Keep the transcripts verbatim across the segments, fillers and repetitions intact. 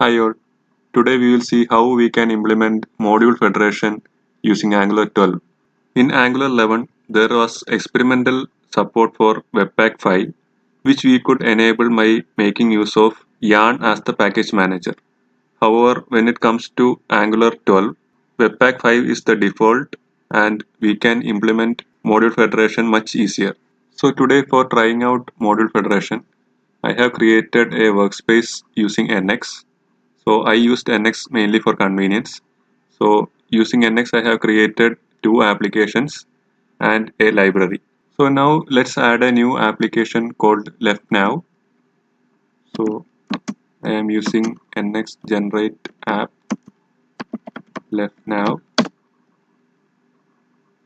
Hi all, today we will see how we can implement module federation using Angular twelve. In Angular eleven, there was experimental support for webpack five, which we could enable by making use of Yarn as the package manager. However, when it comes to Angular twelve, webpack five is the default and we can implement module federation much easier. So today, for trying out module federation, I have created a workspace using N X. So I used N X mainly for convenience. So using N X, I have created two applications and a library. So now let's add a new application called left nav. So I am using N X generate app left nav.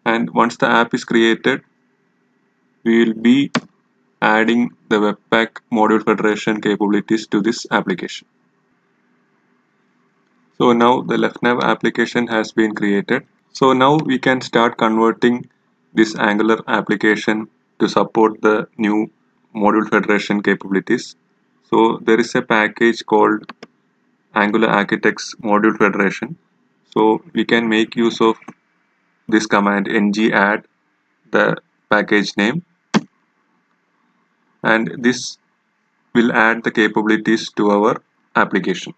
And once the app is created, we will be adding the webpack module federation capabilities to this application. So now the left nav application has been created. So now we can start converting this Angular application to support the new module federation capabilities. So there is a package called Angular Architects Module Federation. So we can make use of this command ng add the package name. And this will add the capabilities to our application.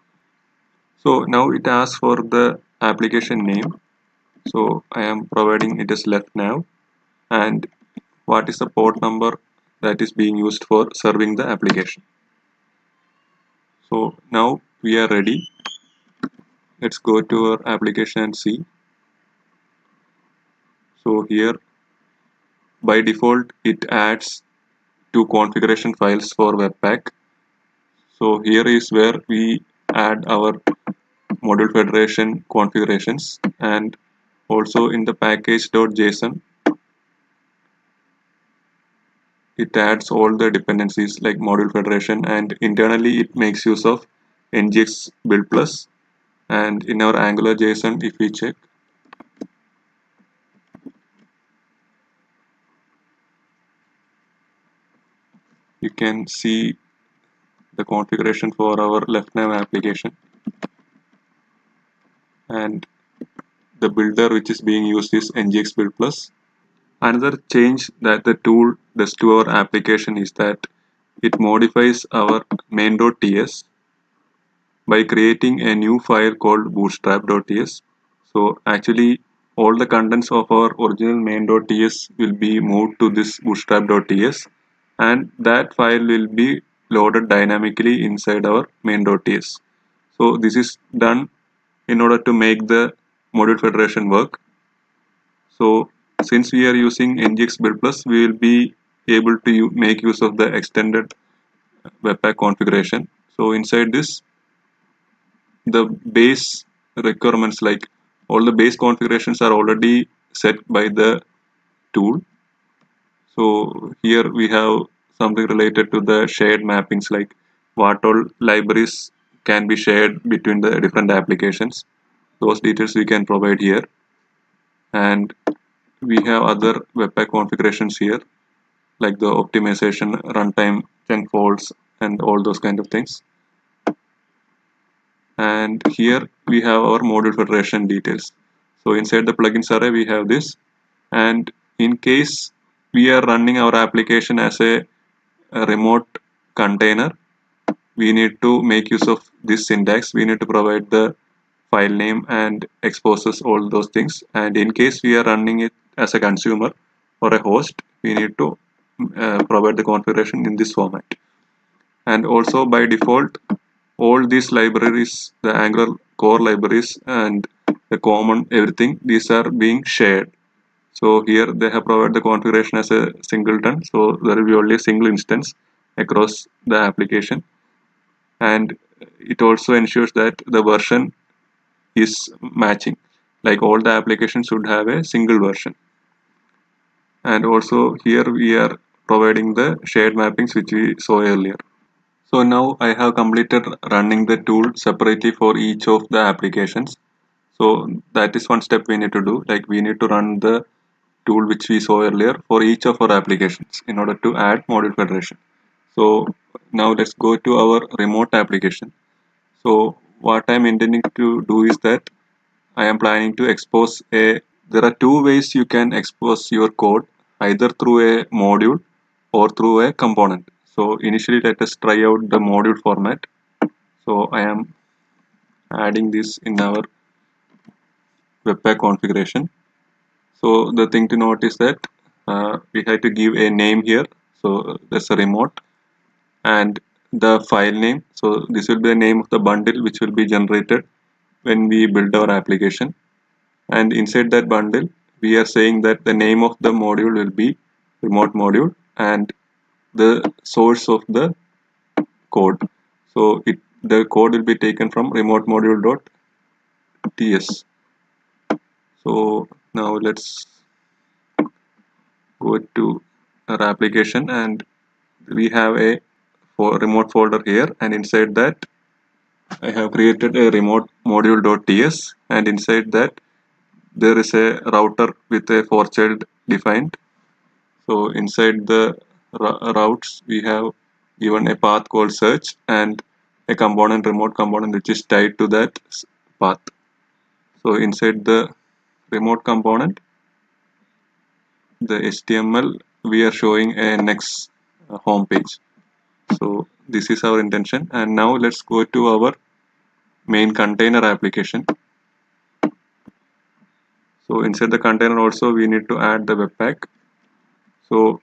So now it asks for the application name. So I am providing it as left nav. And what is the port number that is being used for serving the application. So now we are ready. Let's go to our application and see. So here by default it adds two configuration files for webpack. So here is where we add our module federation configurations, and also in the package.json it adds all the dependencies like module federation, and internally it makes use of N G X Build Plus. And in our Angular.json, if we check, you can see the configuration for our left nav application, and the builder which is being used is N G X Build Plus. Another change that the tool does to our application is that it modifies our main.ts by creating a new file called bootstrap.ts. So actually all the contents of our original main.ts will be moved to this bootstrap.ts, and that file will be loaded dynamically inside our main.ts. So this is done in order to make the module federation work. So since we are using N G X Build Plus, we will be able to make use of the extended webpack configuration. So inside this, the base requirements, like all the base configurations, are already set by the tool. So here we have something related to the shared mappings, like what all libraries can be shared between the different applications. Those details we can provide here. And we have other webpack configurations here, like the optimization, runtime, chunk faults, and all those kind of things. And here we have our module federation details. So inside the plugins array we have this, and in case we are running our application as a, a remote container, we need to make use of this syntax. We need to provide the file name and exposes all those things. And in case we are running it as a consumer or a host, we need to uh, provide the configuration in this format. And also by default, all these libraries, the Angular core libraries and the common everything, these are being shared. So here they have provided the configuration as a singleton. So there will be only a single instance across the application. And it also ensures that the version is matching, like all the applications should have a single version. And also here we are providing the shared mappings which we saw earlier. So now I have completed running the tool separately for each of the applications. So that is one step we need to do, like we need to run the tool which we saw earlier for each of our applications in order to add module federation. So now let's go to our remote application. So what I'm intending to do is that I am planning to expose a there are two ways you can expose your code, either through a module or through a component. So initially let us try out the module format. So I am adding this in our webpack configuration. So the thing to note is that uh, we had to give a name here, so that's a remote, and the file name, so this will be the name of the bundle which will be generated when we build our application. And inside that bundle we are saying that the name of the module will be remote module and the source of the code, so it the code will be taken from remote module dot ts. So now let's go to our application, and we have a for remote folder here, and inside that I have created a remote module.ts, and inside that there is a router with a for child defined. So inside the routes we have given a path called search and a component remote component which is tied to that path. So inside the remote component, the H T M L, we are showing a N X home page. So this is our intention, and now let's go to our main container application. So inside the container also we need to add the webpack. So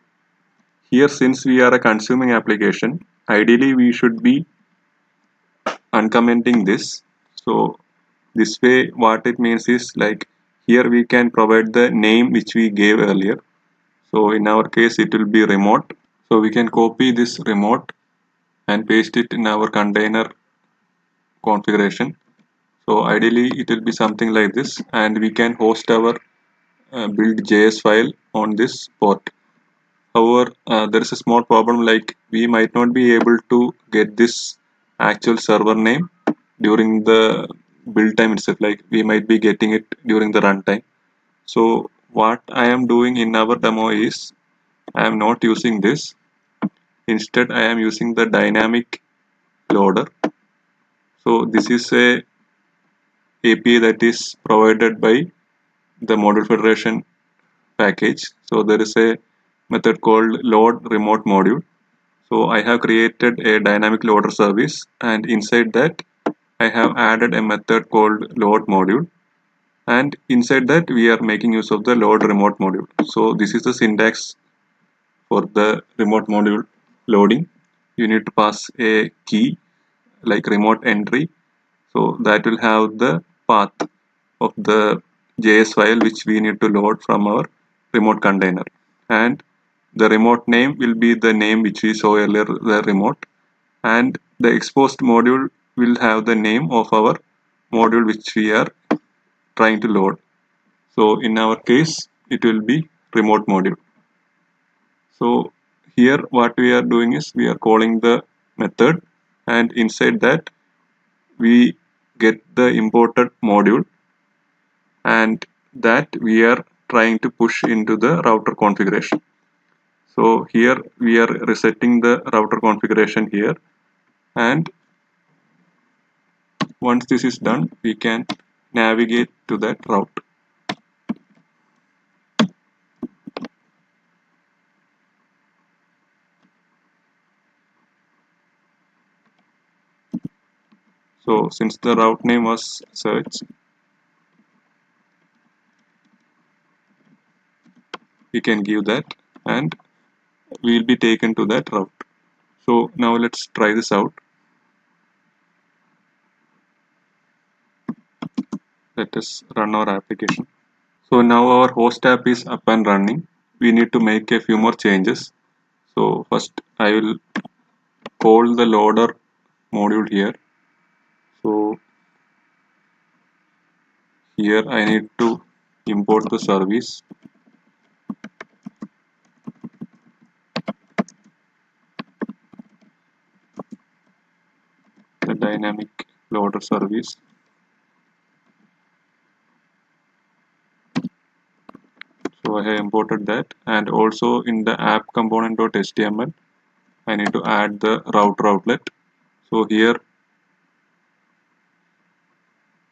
here, since we are a consuming application, ideally we should be uncommenting this. So this way what it means is, like, here we can provide the name which we gave earlier. So in our case it will be remote. So we can copy this remote and paste it in our container configuration. So ideally it will be something like this, and we can host our uh, build.js file on this port. However, uh, there is a small problem, like we might not be able to get this actual server name during the build time itself, like we might be getting it during the runtime. So what I am doing in our demo is I am not using this. Instead I am using the dynamic loader. So this is a A P I that is provided by the module federation package. So there is a method called load remote module. So I have created a dynamic loader service, and inside that I have added a method called load module, and inside that we are making use of the load remote module. So this is the syntax for the remote module loading. You need to pass a key like remote entry, so that will have the path of the J S file which we need to load from our remote container, and the remote name will be the name which we saw earlier, the remote, and the exposed module will have the name of our module which we are trying to load. So in our case it will be remote module. So here what we are doing is we are calling the method, and inside that we get the imported module, and that we are trying to push into the router configuration. So here we are resetting the router configuration here, and once this is done we can navigate to that route. So since the route name was search, we can give that, and we will be taken to that route. So now let's try this out. Let us run our application. So now our host app is up and running. We need to make a few more changes. So first I will call the loader module here. So here I need to import the service. The dynamic loader service. So I have imported that, and also in the app component.html I need to add the router outlet. So here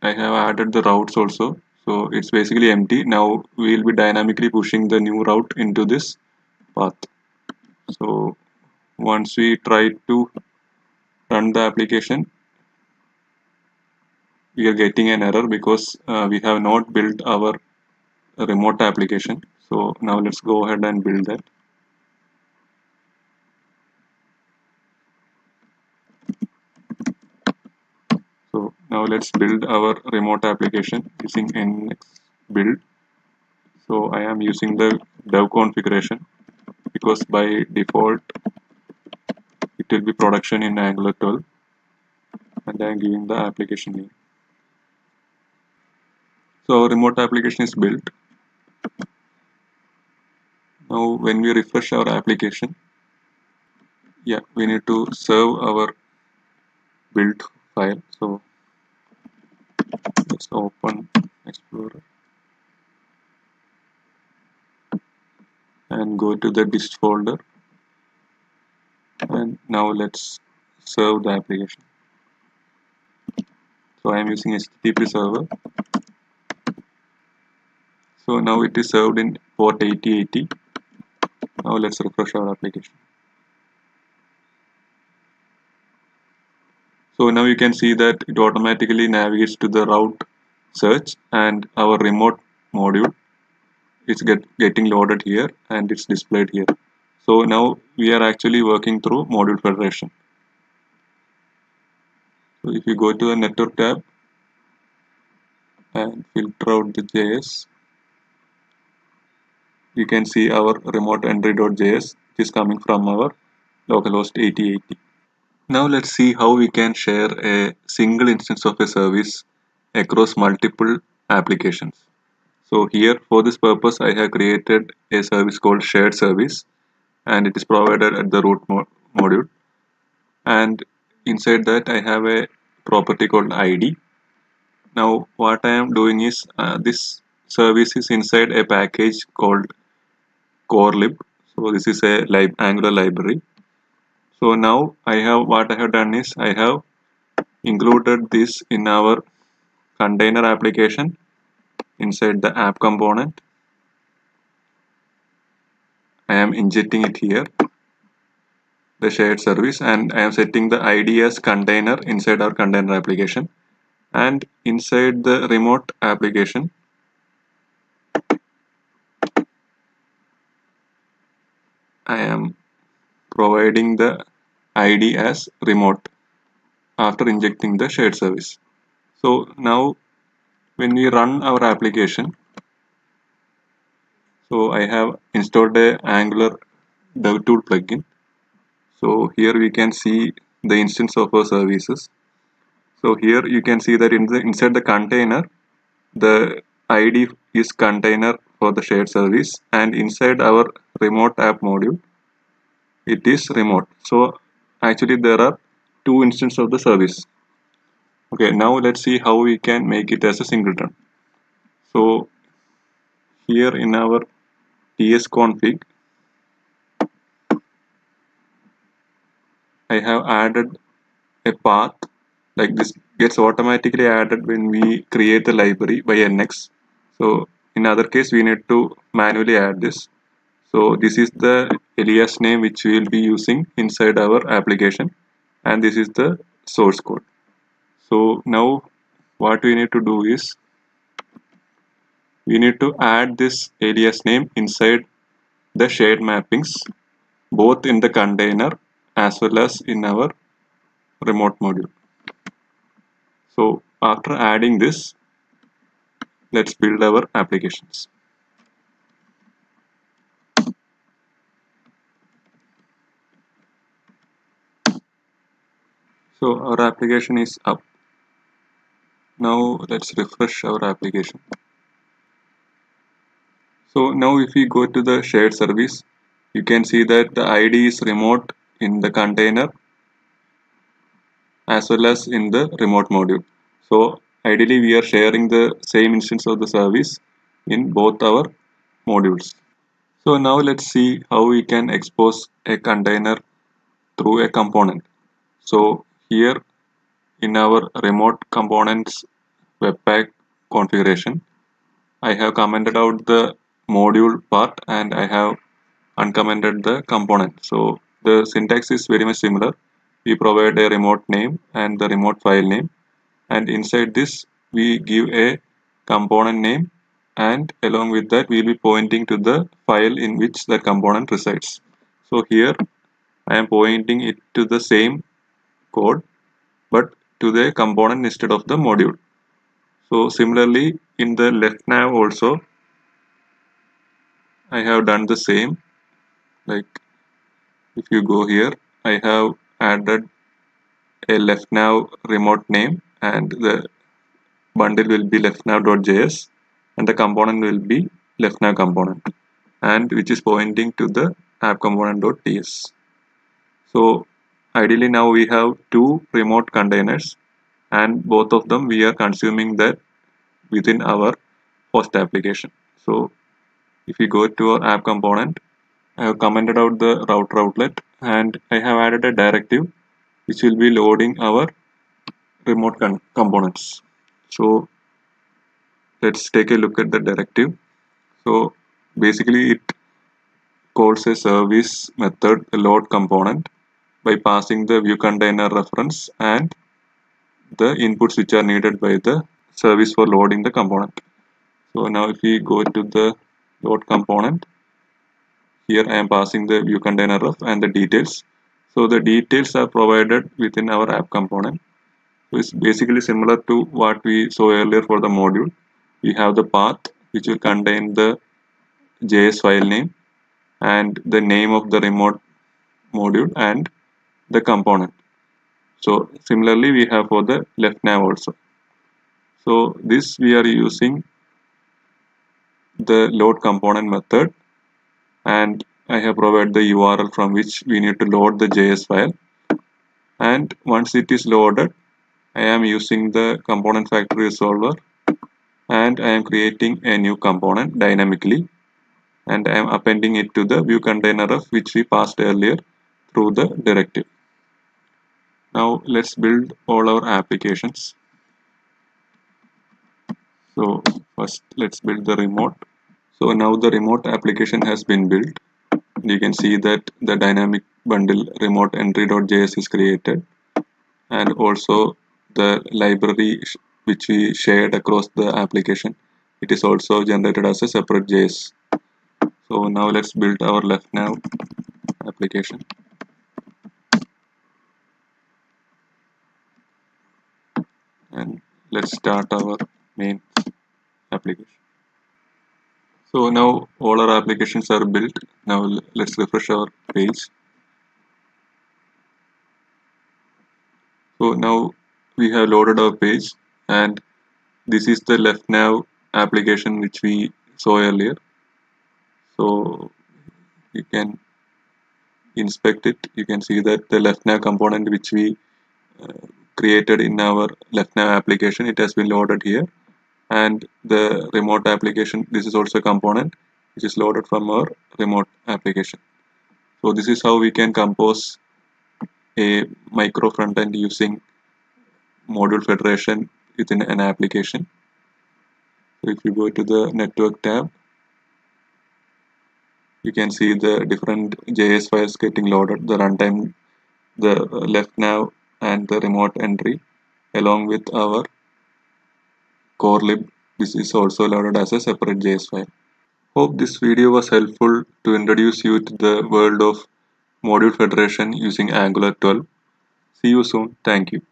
I have added the routes also, so it's basically empty. Now we will be dynamically pushing the new route into this path. So once we try to run the application, we are getting an error because uh, we have not built our remote application. So now let's go ahead and build that. So now let's build our remote application using N X build. So I am using the dev configuration because by default it will be production in Angular twelve, and I am giving the application name. So our remote application is built. Now when we refresh our application, yeah, we need to serve our build file. So let's open Explorer and go to the dist folder, and now let's serve the application. So I am using H T T P server. So now it is served in port eighty eighty. Now let's refresh our application. So now you can see that it automatically navigates to the route search, and our remote module is get, getting loaded here and it's displayed here. So now we are actually working through module federation. So if you go to the network tab and filter out the J S, you can see our remote entry.js is coming from our localhost eighty eighty. Now let's see how we can share a single instance of a service across multiple applications. So here for this purpose I have created a service called shared service, and it is provided at the root mo module. And inside that I have a property called I D. Now what I am doing is uh, this service is inside a package called core lib. So this is a lib Angular library. So now I have what I have done is I have included this in our container application inside the app component. I am injecting it here, the shared service, and I am setting the I D as container inside our container application. And inside the remote application I am providing the I D as remote after injecting the shared service. So now when we run our application, so I have installed a Angular DevTool plugin. So here we can see the instance of our services. So here you can see that in the, inside the container, the I D is container for the shared service, and inside our remote app module it is remote. So actually there are two instances of the service. Okay, now let's see how we can make it as a singleton. So here in our tsconfig I have added a path. Like this gets automatically added when we create the library by N X. So in other case we need to manually add this. So this is the alias name which we will be using inside our application, and this is the source code. So now what we need to do is we need to add this alias name inside the shared mappings, both in the container as well as in our remote module. So after adding this, let's build our applications. So our application is up. Now let's refresh our application. So now if we go to the shared service, you can see that the I D is remote in the container as well as in the remote module. So ideally we are sharing the same instance of the service in both our modules. So now let's see how we can expose a container through a component. So here in our remote components webpack configuration. I have commented out the module part and I have uncommented the component. So the syntax is very much similar. We provide a remote name and the remote file name, and inside this we give a component name, and along with that we will be pointing to the file in which the component resides. So here I am pointing it to the same code but to the component instead of the module. So similarly in the left nav also I have done the same. Like if you go here, I have added a left nav remote name and the bundle will be leftnav.js and the component will be leftnav component, and which is pointing to the app component.ts. So ideally now we have two remote containers and both of them we are consuming that within our host application. So if we go to our app component, I have commented out the router outlet and I have added a directive which will be loading our remote components. So let's take a look at the directive. So basically it calls a service method load component by passing the view container reference and the inputs which are needed by the service for loading the component. So now if we go to the load component, here I am passing the view container ref and the details. So the details are provided within our app component. So it's basically similar to what we saw earlier for the module. We have the path which will contain the J S file name and the name of the remote module and the component. So similarly we have for the left nav also. So this we are using the load component method, and I have provided the U R L from which we need to load the J S file, and once it is loaded I am using the component factory resolver and I am creating a new component dynamically and I am appending it to the view container of which we passed earlier through the directive. Now let's build all our applications. So first let's build the remote. So now the remote application has been built. You can see that the dynamic bundle remote entry.js is created, and also the library which we shared across the application, it is also generated as a separate J S. So now let's build our left nav application. And let's start our main application. So now all our applications are built. Now let's refresh our page. So now we have loaded our page, and this is the left nav application which we saw earlier. So you can inspect it. You can see that the left nav component which we uh, created in our left nav application, it has been loaded here, and the remote application, this is also a component which is loaded from our remote application. So this is how we can compose a micro front end using module federation within an application. So if you go to the network tab, you can see the different J S files getting loaded, the runtime, the left nav and the remote entry, along with our core lib. This is also loaded as a separate J S file. Hope this video was helpful to introduce you to the world of module federation using Angular twelve. See you soon. Thank you.